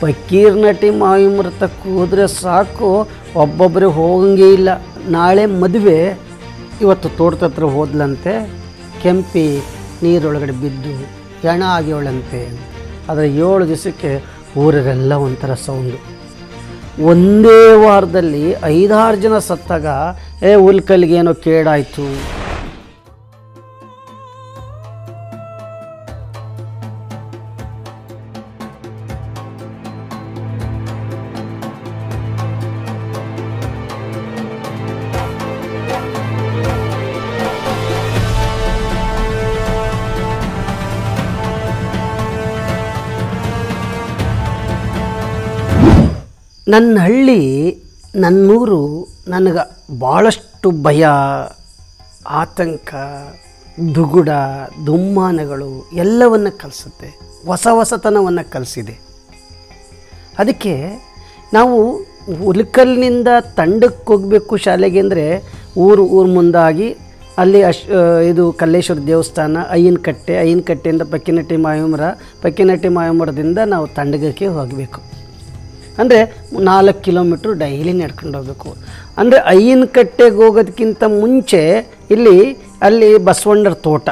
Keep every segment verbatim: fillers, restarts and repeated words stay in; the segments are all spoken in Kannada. ಫಕೀರ್ ನಟಿ ಮಾವಿ ಮೃತಕ್ಕೆ ಹೋದರೆ ಸಾಕು, ಒಬ್ಬೊಬ್ಬರೇ ಹೋಗಂಗೆ ಇಲ್ಲ. ನಾಳೆ ಮದುವೆ, ಇವತ್ತು ತೋಟದ ಹತ್ರ ಹೋದ್ಲಂತೆ, ಕೆಂಪಿ ನೀರೊಳಗಡೆ ಬಿದ್ದು ಹೆಣ ಆಗ್ಯವಳಂತೆ. ಆದರೆ ಏಳು ದಿವಸಕ್ಕೆ ಊರರೆಲ್ಲ ಒಂಥರ ಸೌಂಡು. ಒಂದೇ ವಾರದಲ್ಲಿ ಐದಾರು ಜನ ಸತ್ತಾಗ ಏ ಹುಲ್ಕಲ್ಲಿಗೇನೋ ಕೇಡಾಯಿತು. ನನ್ನ ಹಳ್ಳಿ, ನನ್ನೂರು ನನಗೆ ಭಾಳಷ್ಟು ಭಯ, ಆತಂಕ, ದುಗುಡ, ದುಮ್ಮಾನಗಳು ಎಲ್ಲವನ್ನು ಕಲಿಸುತ್ತೆ, ಹೊಸ ಹೊಸತನವನ್ನು ಕಲಿಸಿದೆ. ಅದಕ್ಕೆ ನಾವು ಹುಲ್ಕಲ್ಲಿನಿಂದ ತಂಡಕ್ಕೆ ಹೋಗಬೇಕು ಶಾಲೆಗೆ ಅಂದರೆ ಊರು ಊರು ಮುಂದಾಗಿ ಅಲ್ಲಿ ಅಶ್ ಇದು ಕಲ್ಲೇಶ್ವರ ದೇವಸ್ಥಾನ, ಅಯ್ಯನಕಟ್ಟೆ, ಅಯ್ಯನಕಟ್ಟೆಯಿಂದ ಪಕ್ಕಿನಟ್ಟಿ ಮಾಯಮರ, ಪಕ್ಕಿನಟ್ಟಿ ಮಾಯಮರದಿಂದ ನಾವು ತಂಡಗಕ್ಕೆ ಹೋಗಬೇಕು. ಅಂದರೆ ನಾಲ್ಕು ಕಿಲೋಮೀಟ್ರ್ ಡೈಲಿ ನಡ್ಕೊಂಡು ಹೋಗಬೇಕು. ಅಂದರೆ ಅಯ್ಯನಕಟ್ಟೆಗೆ ಹೋಗೋದಕ್ಕಿಂತ ಮುಂಚೆ ಇಲ್ಲಿ ಅಲ್ಲಿ ಬಸವಣ್ಣರ ತೋಟ,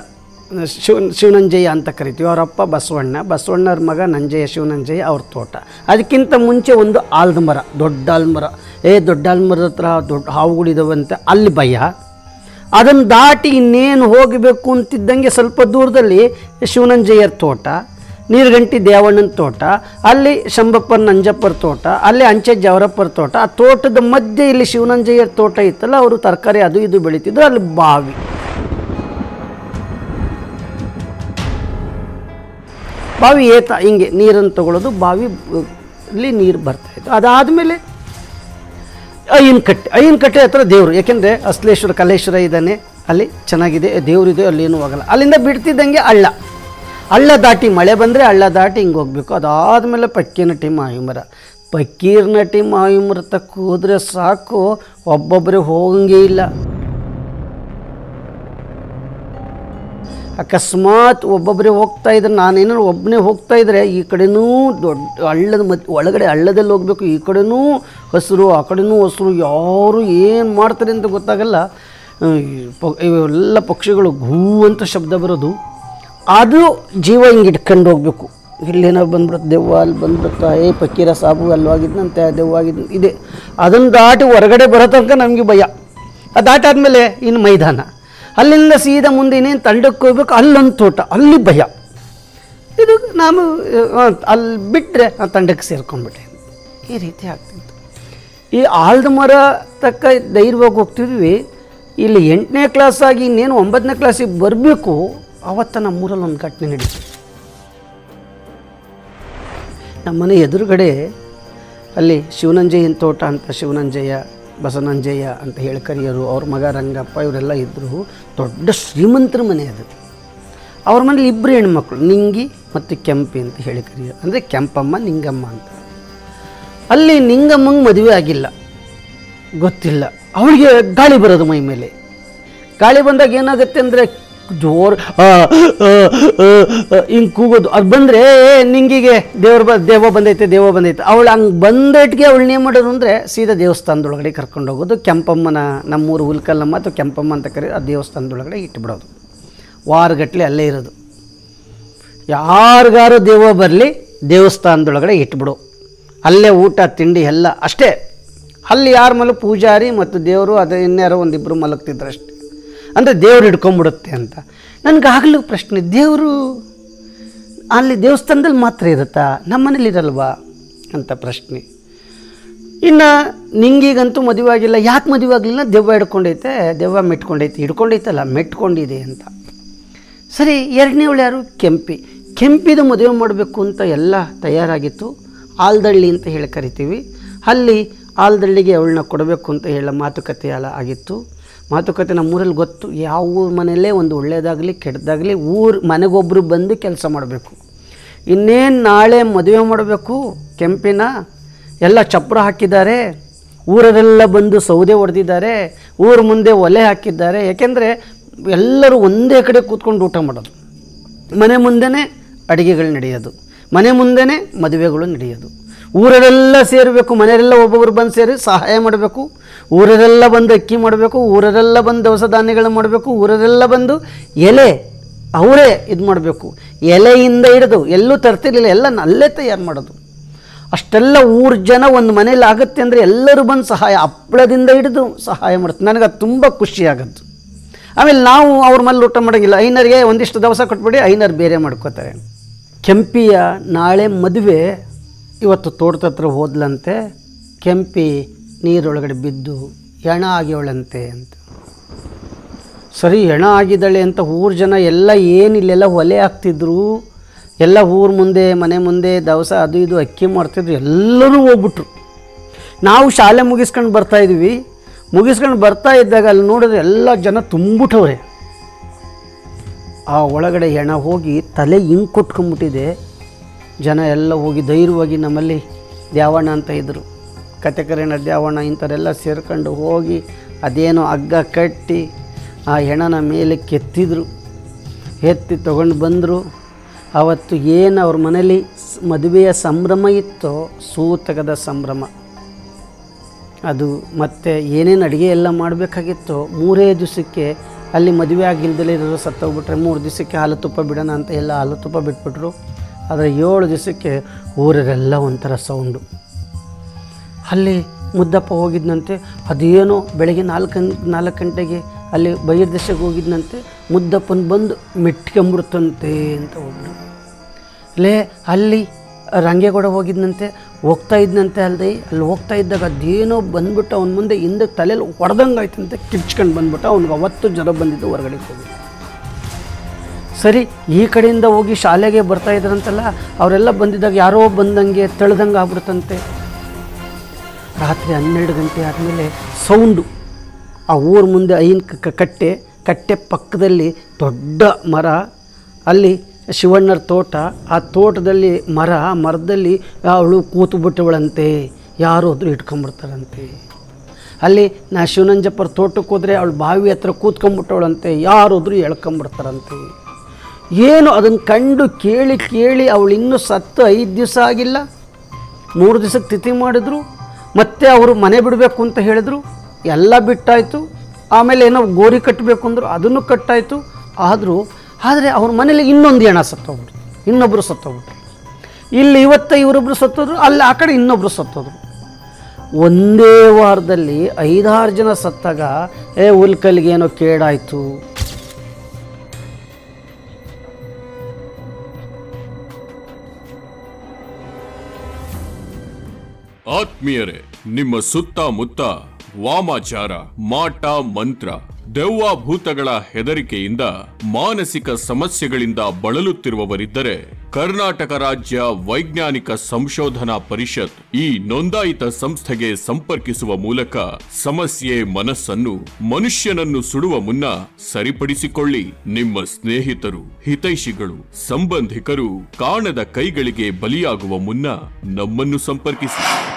ಶಿವ ಶಿವನಂಜಯ್ಯ ಅಂತ ಕರಿತೀವಿ, ಅವರಪ್ಪ ಬಸವಣ್ಣ, ಬಸವಣ್ಣರ ಮಗ ನಂಜಯ್ಯ, ಶಿವನಂಜಯ್ಯ ಅವ್ರ ತೋಟ. ಅದಕ್ಕಿಂತ ಮುಂಚೆ ಒಂದು ಆಲದ ಮರ, ದೊಡ್ಡ ಆಲದ ಮರ, ಏ ದೊಡ್ಡ ಆಲದ ಮರದ ಹತ್ರ ದೊಡ್ಡ ಹಾವುಗಳಿದಾವಂತೆ, ಅಲ್ಲಿ ಭಯ. ಅದನ್ನು ದಾಟಿ ಇನ್ನೇನು ಹೋಗಬೇಕು ಅಂತಿದ್ದಂಗೆ ಸ್ವಲ್ಪ ದೂರದಲ್ಲಿ ಶಿವನಂಜಯ್ಯರ ತೋಟ, ನೀರುಗಂಟಿ ದೇವಣ್ಣನ ತೋಟ, ಅಲ್ಲಿ ಶಂಬಪ್ಪರ ನಂಜಪ್ಪರ ತೋಟ, ಅಲ್ಲಿ ಅಂಚೆ ಜವರಪ್ಪರ ತೋಟ. ಆ ತೋಟದ ಮಧ್ಯೆ ಇಲ್ಲಿ ಶಿವನಂಜಯ್ಯರ ತೋಟ ಇತ್ತಲ್ಲ, ಅವರು ತರಕಾರಿ ಅದು ಇದು ಬೆಳೀತಿದ್ರು. ಅಲ್ಲಿ ಬಾವಿ, ಬಾವಿ ಏತ ಹಿಂಗೆ ನೀರನ್ನು ತಗೊಳ್ಳೋದು, ಬಾವಿಲಿ ನೀರು ಬರ್ತಾಯಿತ್ತು. ಅದಾದಮೇಲೆ ಅಯ್ಯನಕಟ್ಟೆ, ಅಯ್ಯನಕಟ್ಟೆ ಹತ್ರ ದೇವರು, ಯಾಕೆಂದರೆ ಅಸಲೇಶ್ವರ ಕಲ್ಲೇಶ್ವರ ಇದ್ದಾನೆ, ಅಲ್ಲಿ ಚೆನ್ನಾಗಿದೆ, ದೇವರಿದೆ, ಅಲ್ಲೇನೂ ಹೋಗಲ್ಲ. ಅಲ್ಲಿಂದ ಬಿಡ್ತಿದ್ದಂಗೆ ಹಳ್ಳ, ಹಳ್ಳ ದಾಟಿ ಮಳೆ ಬಂದರೆ ಹಳ್ಳ ದಾಟಿ ಹಿಂಗೆ ಹೋಗಬೇಕು. ಅದಾದಮೇಲೆ ಪಕ್ಕಿನಟ್ಟಿ ಮಾವಿ ಮರ, ಪಕ್ಕೀರ್ನಟ್ಟಿ ಮಾವಿ ಮರ ತಕ್ಕ ಹೋದರೆ ಸಾಕು, ಒಬ್ಬೊಬ್ಬರೇ ಹೋಗಂಗೆ ಇಲ್ಲ. ಅಕಸ್ಮಾತ್ ಒಬ್ಬೊಬ್ಬರೇ ಹೋಗ್ತಾ ಇದ್ರೆ, ನಾನೇನಾದ್ರು ಒಬ್ಬನೇ ಹೋಗ್ತಾ ಇದ್ದರೆ ಈ ಕಡೆನೂ ದೊಡ್ಡ ಹಳ್ಳದ ಮಧ್ಯ ಒಳಗಡೆ ಹಳ್ಳದಲ್ಲಿ ಹೋಗಬೇಕು, ಈ ಕಡೆನೂ ಹಸಿರು ಆ ಕಡೆನೂ ಹಸಿರು, ಯಾರು ಏನು ಮಾಡ್ತಾರೆ ಅಂತ ಗೊತ್ತಾಗಲ್ಲ. ಇವೆಲ್ಲ ಪಕ್ಷಿಗಳು ಘೂ ಅಂತ ಶಬ್ದ ಬರೋದು, ಅದು ಜೀವ ಹಿಂಗೆ ಇಟ್ಕೊಂಡು ಹೋಗಬೇಕು. ಇಲ್ಲೇನೋ ಬಂದ್ಬಿಡುತ್ತೆ, ದೆವ್ವ ಅಲ್ಲಿ ಬಂದ್ಬಿಡುತ್ತಾ, ಏ ಪಕ್ಕೀರ ಸಾಬು ಅಲ್ಲವಾಗಿದ್ದಂತೆ, ದೆವ್ವಾಗಿದ್ದು ಇದೆ. ಅದನ್ನು ದಾಟಿ ಹೊರಗಡೆ ಬರೋ ತನಕ ನಮಗೆ ಭಯ. ಅದು ದಾಟಾದಮೇಲೆ ಇನ್ನು ಮೈದಾನ, ಅಲ್ಲಿಂದ ಸೀದಾ ಮುಂದೆ ಇನ್ನೇನು ತಂಡಕ್ಕೆ ಹೋಗ್ಬೇಕು, ಅಲ್ಲೊಂದು ತೋಟ, ಅಲ್ಲಿ ಭಯ. ಇದು ನಾನು ಅಲ್ಲಿ ಬಿಟ್ಟರೆ ಆ ತಂಡಕ್ಕೆ ಸೇರ್ಕೊಂಡ್ಬಿಟ್ಟೆ. ಈ ರೀತಿ ಆಗ್ತಿತ್ತು. ಈ ಆಲದ ಮರ ತಕ್ಕ ಧೈರ್ಯವಾಗಿ ಹೋಗ್ತಿದ್ವಿ. ಇಲ್ಲಿ ಎಂಟನೇ ಕ್ಲಾಸಾಗಿ ಇನ್ನೇನು ಒಂಬತ್ತನೇ ಕ್ಲಾಸಿಗೆ ಬರಬೇಕು, ಆವತ್ತು ನಮ್ಮೂರಲ್ಲಿ ಒಂದು ಘಟನೆ ನಡೀತು. ನಮ್ಮನೆ ಎದುರುಗಡೆ ಅಲ್ಲಿ ಶಿವನಂಜಯ್ಯನ ತೋಟ ಅಂತ, ಶಿವನಂಜಯ್ಯ ಬಸವನಂಜಯ್ಯ ಅಂತ ಹೇಳಿ ಕರಿಯೋರು, ಅವ್ರ ಮಗ ರಂಗಪ್ಪ, ಇವರೆಲ್ಲ ಇದ್ದರು. ದೊಡ್ಡ ಶ್ರೀಮಂತರ ಮನೆ ಅದು. ಅವ್ರ ಮನೇಲಿ ಇಬ್ಬರು ಹೆಣ್ಮಕ್ಳು, ನಿಂಗಿ ಮತ್ತು ಕೆಂಪಿ ಅಂತ ಹೇಳಿ ಕರಿಯೋರು, ಅಂದರೆ ಕೆಂಪಮ್ಮ ನಿಂಗಮ್ಮ ಅಂತ. ಅಲ್ಲಿ ನಿಂಗಮ್ಮಂಗೆ ಮದುವೆ ಆಗಿಲ್ಲ, ಗೊತ್ತಿಲ್ಲ, ಅವಳಿಗೆ ಗಾಳಿ ಬರೋದು ಮೈ ಮೇಲೆ. ಗಾಳಿ ಬಂದಾಗ ಏನಾಗುತ್ತೆ ಅಂದರೆ ಜೋರು ಹಿಂಗೆ ಕೂಗೋದು. ಅದು ಬಂದರೆ ನಿಂಗಿಗೆ ದೇವ್ರ ಬ ದೇವ ಬಂದೈತೆ ದೇವ ಬಂದೈತೆ ಅವಳು ಹಂಗೆ ಬಂದೈಟ್ಗೆ ಅವಳನ್ನ ಏನು ಮಾಡೋದು ಅಂದರೆ ಸೀದಾ ದೇವಸ್ಥಾನದೊಳಗಡೆ ಕರ್ಕೊಂಡು ಹೋಗೋದು. ಕೆಂಪಮ್ಮನ, ನಮ್ಮೂರು ಹುಲ್ಕಲ್ಲಮ್ಮ ಅಥವಾ ಕೆಂಪಮ್ಮ ಅಂತ ಕರಿ, ಆ ದೇವಸ್ಥಾನದೊಳಗಡೆ ಇಟ್ಬಿಡೋದು. ವಾರಗಟ್ಟಲೆ ಅಲ್ಲೇ ಇರೋದು, ಯಾರಿಗಾರು ದೇವ ಬರಲಿ ದೇವಸ್ಥಾನದೊಳಗಡೆ ಇಟ್ಬಿಡು, ಅಲ್ಲೇ ಊಟ ತಿಂಡಿ ಎಲ್ಲ ಅಷ್ಟೇ. ಅಲ್ಲಿ ಯಾರ ಮಲೋ ಪೂಜಾರಿ ಮತ್ತು ದೇವರು ಅದು ಇನ್ಯಾರೋ ಒಂದಿಬ್ಬರು ಮಲಗ್ತಿದ್ರು ಅಷ್ಟೇ, ಅಂದರೆ ದೇವ್ರು ಹಿಡ್ಕೊಂಬಿಡುತ್ತೆ ಅಂತ. ನನಗಾಗಲೂ ಪ್ರಶ್ನೆ, ದೇವರು ಅಲ್ಲಿ ದೇವಸ್ಥಾನದಲ್ಲಿ ಮಾತ್ರ ಇರುತ್ತಾ, ನಮ್ಮ ಮನೇಲಿ ಇರಲ್ವಾ ಅಂತ ಪ್ರಶ್ನೆ. ಇನ್ನು ನಿಂಗೀಗಂತೂ ಮದುವೆ ಆಗಿಲ್ಲ, ಯಾಕೆ ಮದುವೆ ಆಗಲಿಲ್ಲ, ದೆವ್ವ ಹಿಡ್ಕೊಂಡೈತೆ, ದೆವ್ವ ಮೆಟ್ಕೊಂಡೈತೆ, ಹಿಡ್ಕೊಂಡೈತಲ್ಲ ಮೆಟ್ಕೊಂಡಿದೆ ಅಂತ. ಸರಿ, ಎರಡನೇವಳು ಯಾರು, ಕೆಂಪಿ. ಕೆಂಪಿದು ಮದುವೆ ಮಾಡಬೇಕು ಅಂತ ಎಲ್ಲ ತಯಾರಾಗಿತ್ತು. ಆಲ್ದಳ್ಳಿ ಅಂತ ಹೇಳಿ ಕರಿತೀವಿ, ಅಲ್ಲಿ ಆಲ್ದಳ್ಳಿಗೆ ಅವಳನ್ನ ಕೊಡಬೇಕು ಅಂತ ಹೇಳ ಮಾತುಕತೆ ಎಲ್ಲ ಆಗಿತ್ತು. ಮಾತುಕತೆ ನಮ್ಮೂರಲ್ಲಿ ಗೊತ್ತು, ಯಾವ ಮನೆಯಲ್ಲೇ ಒಂದು ಒಳ್ಳೆಯದಾಗಲಿ ಕೆಟ್ಟದಾಗಲಿ ಊರು ಮನೆಗೊಬ್ಬರು ಬಂದು ಕೆಲಸ ಮಾಡಬೇಕು. ಇನ್ನೇನು ನಾಳೆ ಮದುವೆ ಮಾಡಬೇಕು ಕೆಂಪಿನ, ಎಲ್ಲ ಚಪ್ಪರ ಹಾಕಿದ್ದಾರೆ, ಊರರೆಲ್ಲ ಬಂದು ಸೌದೆ ಹೊಡೆದಿದ್ದಾರೆ, ಊರ ಮುಂದೆ ಒಲೆ ಹಾಕಿದ್ದಾರೆ. ಯಾಕೆಂದರೆ ಎಲ್ಲರೂ ಒಂದೇ ಕಡೆ ಕೂತ್ಕೊಂಡು ಊಟ ಮಾಡೋದು, ಮನೆ ಮುಂದೆನೇ ಅಡುಗೆಗಳು ನಡೆಯೋದು, ಮನೆ ಮುಂದೆನೇ ಮದುವೆಗಳು ನಡೆಯೋದು, ಊರರೆಲ್ಲ ಸೇರಬೇಕು, ಮನೆಯರೆಲ್ಲ ಒಬ್ಬೊಬ್ಬರು ಬಂದು ಸೇರಿ ಸಹಾಯ ಮಾಡಬೇಕು, ಊರರೆಲ್ಲ ಬಂದು ಅಕ್ಕಿ ಮಾಡಬೇಕು, ಊರರೆಲ್ಲ ಬಂದು ದವಸ ಧಾನ್ಯಗಳನ್ನು ಮಾಡಬೇಕು, ಊರರೆಲ್ಲ ಬಂದು ಎಲೆ ಅವರೇ ಇದು ಮಾಡಬೇಕು, ಎಲೆಯಿಂದ ಹಿಡಿದು ಎಲ್ಲೂ ತರ್ತಿರಲಿಲ್ಲ, ಎಲ್ಲ ಅಲ್ಲೇ ತಯಾರು ಮಾಡೋದು. ಅಷ್ಟೆಲ್ಲ ಊರು ಜನ ಒಂದು ಮನೇಲಿ ಆಗುತ್ತೆ ಅಂದರೆ ಎಲ್ಲರೂ ಬಂದು ಸಹಾಯ, ಹಪ್ಪಳದಿಂದ ಹಿಡಿದು ಸಹಾಯ ಮಾಡುತ್ತೆ. ನನಗೆ ಅದು ತುಂಬ ಖುಷಿಯಾಗದ್ದು. ಆಮೇಲೆ ನಾವು ಅವ್ರ ಮೇಲೆ ಊಟ ಮಾಡೋಂಗಿಲ್ಲ, ಐನರಿಗೆ ಒಂದಿಷ್ಟು ದವಸ ಕೊಟ್ಬಿಡಿ, ಐನರು ಬೇರೆ ಮಾಡ್ಕೋತಾರೆ. ಕೆಂಪಿಯ ನಾಳೆ ಮದುವೆ, ಇವತ್ತು ತೋಟದತ್ರ ಹೋದ್ಲಂತೆ, ಕೆಂಪಿ ನೀರೊಳಗಡೆ ಬಿದ್ದು ಹೆಣ ಆಗ್ಯವಳಂತೆ ಅಂತ. ಸರಿ, ಹೆಣ ಆಗಿದ್ದಾಳೆ ಅಂತ ಊರು ಜನ ಎಲ್ಲ ಏನಿಲ್ಲೆಲ್ಲ ಒಲೆ ಹಾಕ್ತಿದ್ರು, ಎಲ್ಲ ಊರು ಮುಂದೆ ಮನೆ ಮುಂದೆ ದವಸ ಅದು ಇದು ಅಕ್ಕಿ ಮಾಡ್ತಿದ್ರು, ಎಲ್ಲರೂ ಹೋಗ್ಬಿಟ್ರು. ನಾವು ಶಾಲೆ ಮುಗಿಸ್ಕೊಂಡು ಬರ್ತಾಯಿದ್ವಿ, ಮುಗಿಸ್ಕೊಂಡು ಬರ್ತಾ ಇದ್ದಾಗ ಅಲ್ಲಿ ನೋಡಿದ್ರೆ ಎಲ್ಲ ಜನ ತುಂಬಿಟ್ಟವ್ರೆ. ಆ ಒಳಗಡೆ ಹೆಣ ಹೋಗಿ ತಲೆ ಹಿಂಗೆ ಕೊಟ್ಕೊಂಬಿಟ್ಟಿದೆ. ಜನ ಎಲ್ಲ ಹೋಗಿ ಧೈರ್ಯವಾಗಿ, ನಮ್ಮಲ್ಲಿ ದ್ಯಾವಣ ಅಂತ ಇದ್ದರು, ಕಥೆಕರಣ ದ್ಯಾವಣ ಇಂಥವರೆಲ್ಲ ಸೇರ್ಕೊಂಡು ಹೋಗಿ ಅದೇನೋ ಹಗ್ಗ ಕಟ್ಟಿ ಆ ಹೆಣನ ಮೇಲೆ ಕೆತ್ತಿದ್ರು, ಎತ್ತಿ ತೊಗೊಂಡು ಬಂದರು. ಅವತ್ತು ಏನು ಅವ್ರ ಮನೇಲಿ ಮದುವೆಯ ಸಂಭ್ರಮ ಇತ್ತೋ, ಸೂತಕದ ಸಂಭ್ರಮ ಅದು, ಮತ್ತು ಏನೇನು ಅಡುಗೆ ಎಲ್ಲ ಮಾಡಬೇಕಾಗಿತ್ತೋ, ಮೂರೇ ದಿವಸಕ್ಕೆ ಅಲ್ಲಿ ಮದುವೆ ಆಗಿಲ್ದಲೇ ಇರೋರು ಸತ್ತೋಗ್ಬಿಟ್ರೆ ಮೂರು ದಿವಸಕ್ಕೆ ಹಾಲು ತುಪ್ಪ ಬಿಡೋಣ ಅಂತ ಎಲ್ಲ ಹಾಲು ತುಪ್ಪ ಬಿಟ್ಬಿಟ್ರು. ಆದರೆ ಏಳು ದಿವಸಕ್ಕೆ ಊರರೆಲ್ಲ ಒಂಥರ ಸೌಂಡು. ಅಲ್ಲಿ ಮುದ್ದಪ್ಪ ಹೋಗಿದ್ದಂತೆ, ಅದೇನೋ ಬೆಳಗ್ಗೆ ನಾಲ್ಕು ನಾಲ್ಕು ಗಂಟೆಗೆ ಅಲ್ಲಿ ಬೈರ್ ದೇಶಕ್ಕೆ ಹೋಗಿದ್ದಂತೆ, ಮುದ್ದಪ್ಪನ ಬಂದು ಮೆಟ್ಕೊಂಬಿಡ್ತಂತೆ ಅಂತ ಒಬ್ಬರು. ಲೇ ಅಲ್ಲಿ ರಂಗೇಗೌಡ ಹೋಗಿದ್ದಂತೆ, ಹೋಗ್ತಾ ಇದ್ದಂತೆ ಅಲ್ಲದೆ ಅಲ್ಲಿ ಹೋಗ್ತಾ ಇದ್ದಾಗ ಅದೇನೋ ಬಂದ್ಬಿಟ್ಟು ಅವನ ಮುಂದೆ ಹಿಂದಕ್ಕೆ ತಲೆಯಲ್ಲಿ ಹೊಡೆದಂಗೆ ಆಯ್ತಂತೆ, ಕಿಚ್ಕೊಂಡು ಬಂದ್ಬಿಟ್ಟು ಅವ್ನಿಗೆ ಅವತ್ತು ಜ್ವರ ಬಂದಿದ್ದು, ಹೊರಗಡೆ ಹೋಗಿ. ಸರಿ, ಈ ಕಡೆಯಿಂದ ಹೋಗಿ ಶಾಲೆಗೆ ಬರ್ತಾ ಇದ್ರಂತಲ್ಲ, ಅವರೆಲ್ಲ ಬಂದಿದ್ದಾಗ ಯಾರೋ ಬಂದಂಗೆ ತಳ್ದಂಗೆ ಆಗ್ಬಿಡ್ತಂತೆ. ರಾತ್ರಿ ಹನ್ನೆರಡು ಗಂಟೆ ಆದಮೇಲೆ ಸೌಂಡು, ಆ ಊರ ಮುಂದೆ ಐನ್ ಕಟ್ಟೆ ಕಟ್ಟೆ ಪಕ್ಕದಲ್ಲಿ ದೊಡ್ಡ ಮರ, ಅಲ್ಲಿ ಶಿವಣ್ಣರ ತೋಟ, ಆ ತೋಟದಲ್ಲಿ ಮರ, ಆ ಮರದಲ್ಲಿ ಅವಳು ಕೂತು ಬಿಟ್ಟವಳಂತೆ, ಯಾರು ಹೋದರೂ ಇಟ್ಕೊಂಡ್ಬಿಡ್ತಾರಂತೆ. ಅಲ್ಲಿ ನಾ ಶಿವನಂಜಪ್ಪರ ತೋಟಕ್ಕೆ ಹೋದರೆ ಅವಳು ಬಾವಿ ಹತ್ರ ಕೂತ್ಕೊಂಡ್ಬಿಟ್ಟವಳಂತೆ, ಯಾರು ಹೋದರೂ ಎಳ್ಕೊಂಬಿಡ್ತಾರಂತೆ. ಏನು ಅದನ್ನು ಕಂಡು ಕೇಳಿ ಕೇಳಿ ಅವಳು ಇನ್ನೂ ಸತ್ತು ಐದು ದಿವಸ ಆಗಿಲ್ಲ. ಮೂರು ದಿವಸಕ್ಕೆ ತಿಥಿ ಮಾಡಿದ್ರು, ಮತ್ತೆ ಅವರು ಮನೆ ಬಿಡಬೇಕು ಅಂತ ಹೇಳಿದ್ರು, ಎಲ್ಲ ಬಿಟ್ಟಾಯಿತು. ಆಮೇಲೆ ಏನೋ ಗೋರಿ ಕಟ್ಟಬೇಕು ಅಂದರು, ಅದನ್ನು ಕಟ್ಟಾಯಿತು. ಆದರೂ ಆದರೆ ಅವ್ರ ಮನೇಲಿ ಇನ್ನೊಂದು ಹೆಣ ಸತ್ತೋಗ್ಬಿಟ್ರು, ಇನ್ನೊಬ್ಬರು ಸತ್ತೋಗ್ಬಿಟ್ರು. ಇಲ್ಲಿ ಇವತ್ತು ಇವರೊಬ್ಬರು ಸತ್ತೋದ್ರು, ಅಲ್ಲಿ ಆ ಕಡೆ ಇನ್ನೊಬ್ಬರು ಸತ್ತೋದ್ರು. ಒಂದೇ ವಾರದಲ್ಲಿ ಐದಾರು ಜನ ಸತ್ತಾಗ ಏ ಉಲ್ಕಲ್ಗೇನೋ ಕೇಡಾಯಿತು. ಆತ್ಮೀಯರೇ, ನಿಮ್ಮ ಸುತ್ತಮುತ್ತ ವಾಮಾಚಾರ, ಮಾಟ ಮಂತ್ರ, ದೆವ್ವಾಭೂತಗಳ ಹೆದರಿಕೆಯಿಂದ ಮಾನಸಿಕ ಸಮಸ್ಯೆಗಳಿಂದ ಬಳಲುತ್ತಿರುವವರಿದ್ದರೆ ಕರ್ನಾಟಕ ರಾಜ್ಯ ವೈಜ್ಞಾನಿಕ ಸಂಶೋಧನಾ ಪರಿಷತ್ ಈ ನೋಂದಾಯಿತ ಸಂಸ್ಥೆಗೆ ಸಂಪರ್ಕಿಸುವ ಮೂಲಕ ಸಮಸ್ಯೆ ಮನಸ್ಸನ್ನು ಮನುಷ್ಯನನ್ನು ಸುಡುವ ಮುನ್ನ ಸರಿಪಡಿಸಿಕೊಳ್ಳಿ. ನಿಮ್ಮ ಸ್ನೇಹಿತರು, ಹಿತೈಷಿಗಳು, ಸಂಬಂಧಿಕರು ಕಾಣದ ಕೈಗಳಿಗೆ ಬಲಿಯಾಗುವ ಮುನ್ನ ನಮ್ಮನ್ನು ಸಂಪರ್ಕಿಸಿ.